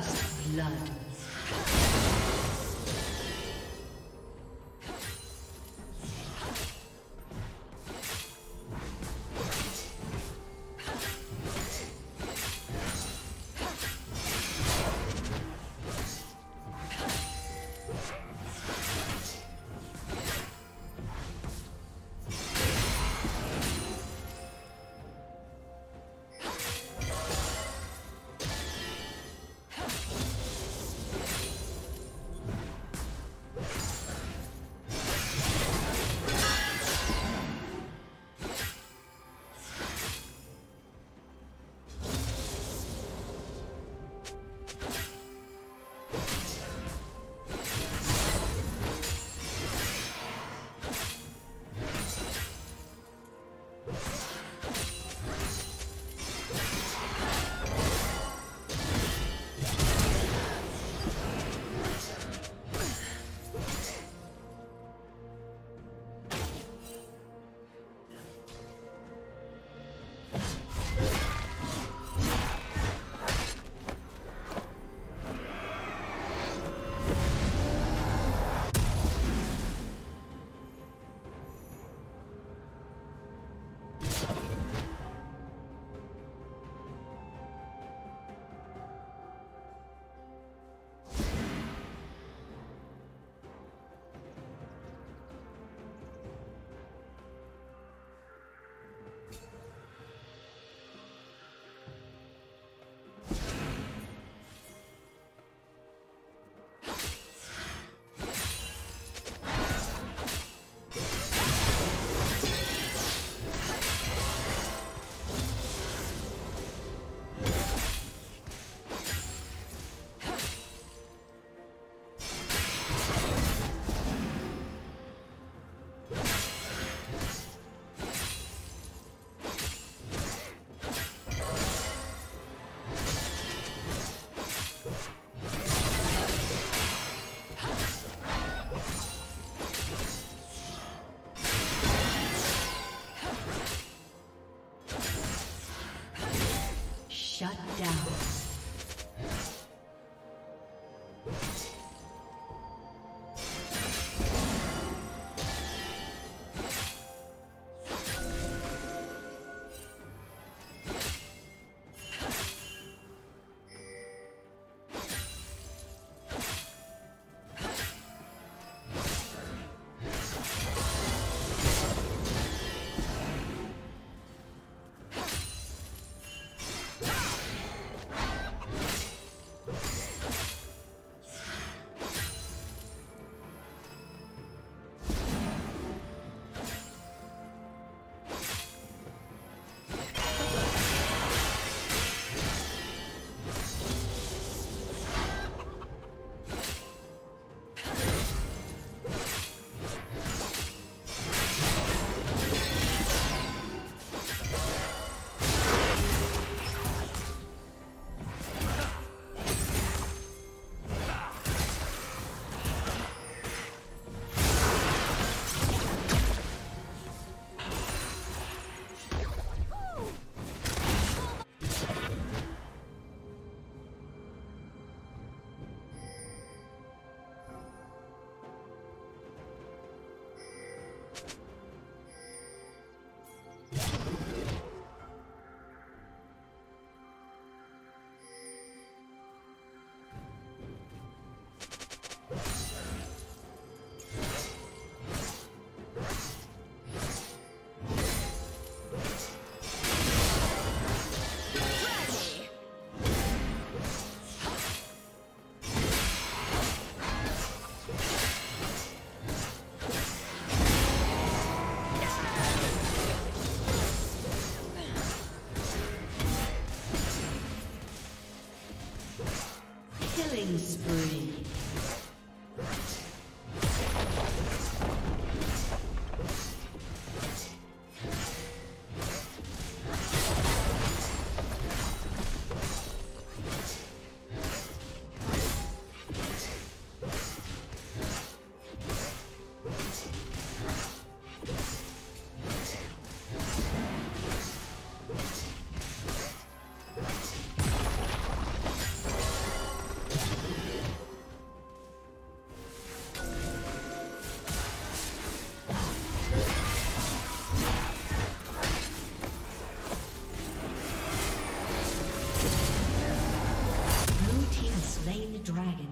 First blood. Shut down. dragon.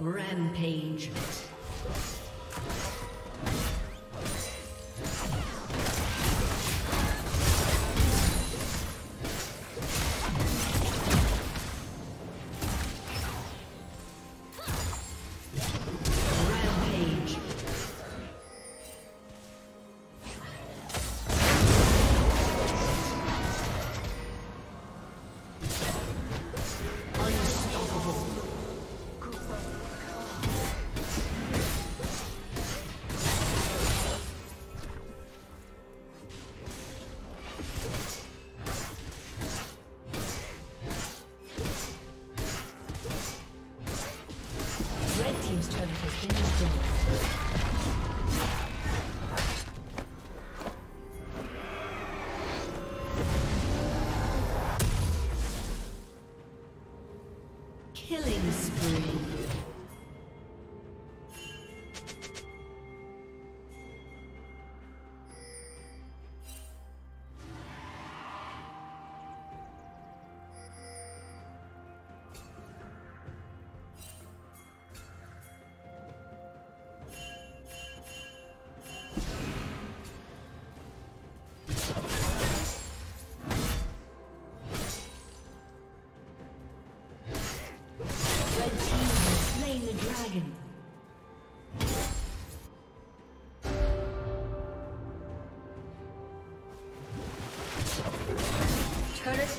Rampage.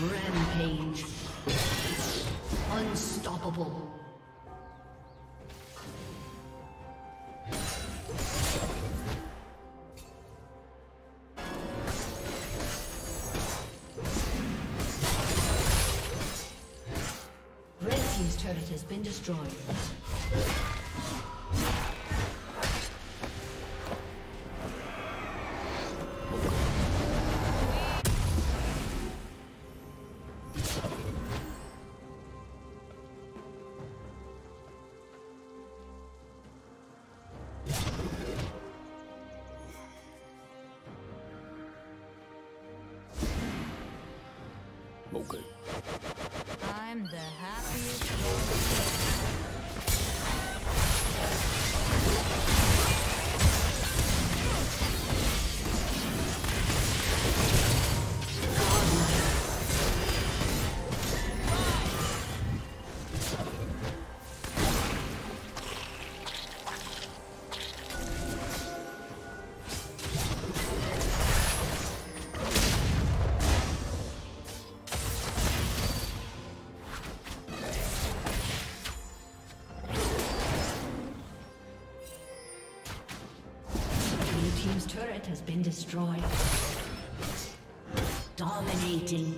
Rampage. Unstoppable. Red Team's turret has been destroyed. Okay. I'm the happiest has been destroyed. Dominating.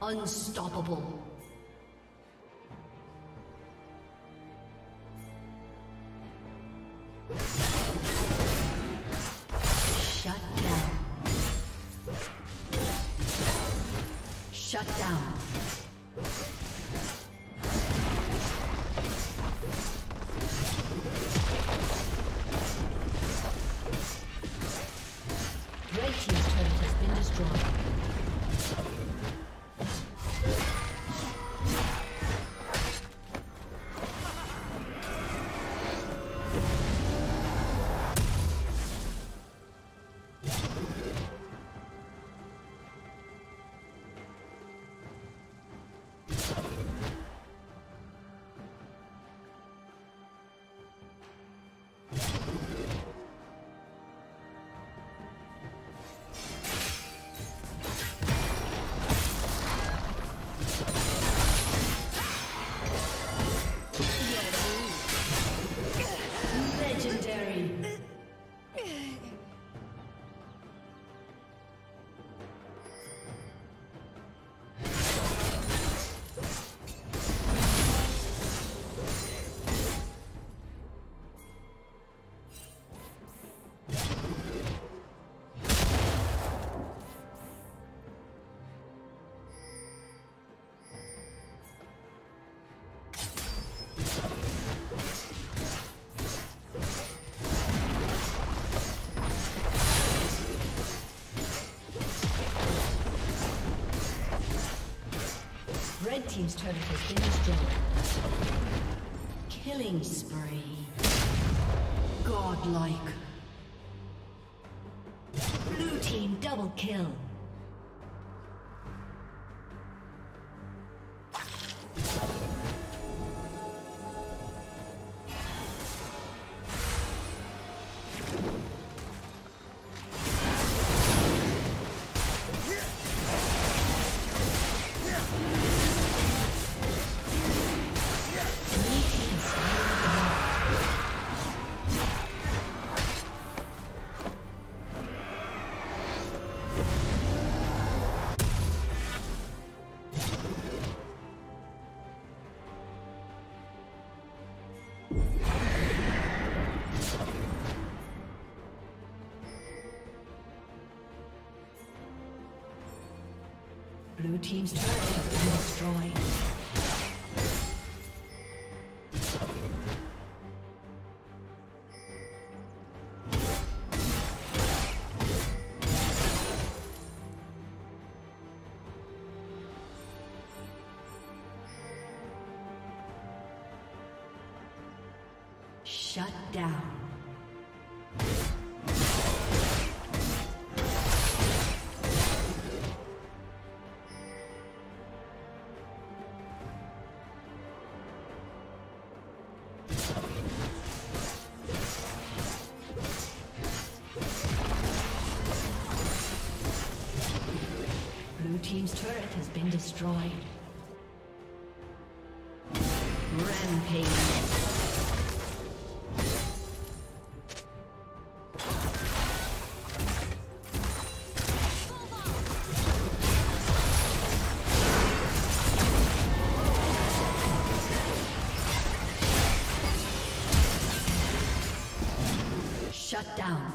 Unstoppable. Shut down. Shut down. Red Team's turret has been destroyed. Red Team's turret has been destroyed. Killing spree. Godlike. Blue Team double kill. Blue team's turret has been destroyed. Shut down. Blue team's turret has been destroyed. Rampage. Shut down.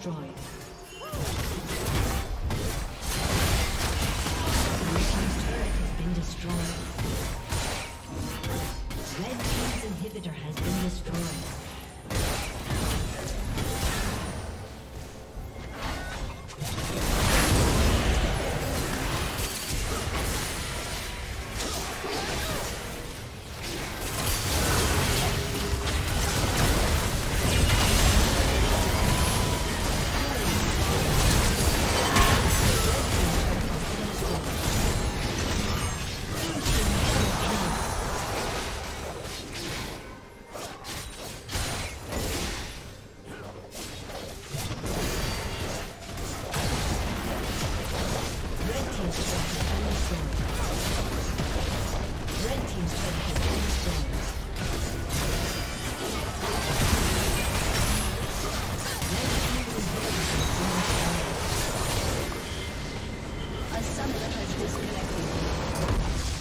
destroyed. Blue team's turret has been destroyed. Red team's inhibitor has been destroyed.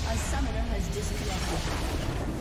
A summoner has disconnected.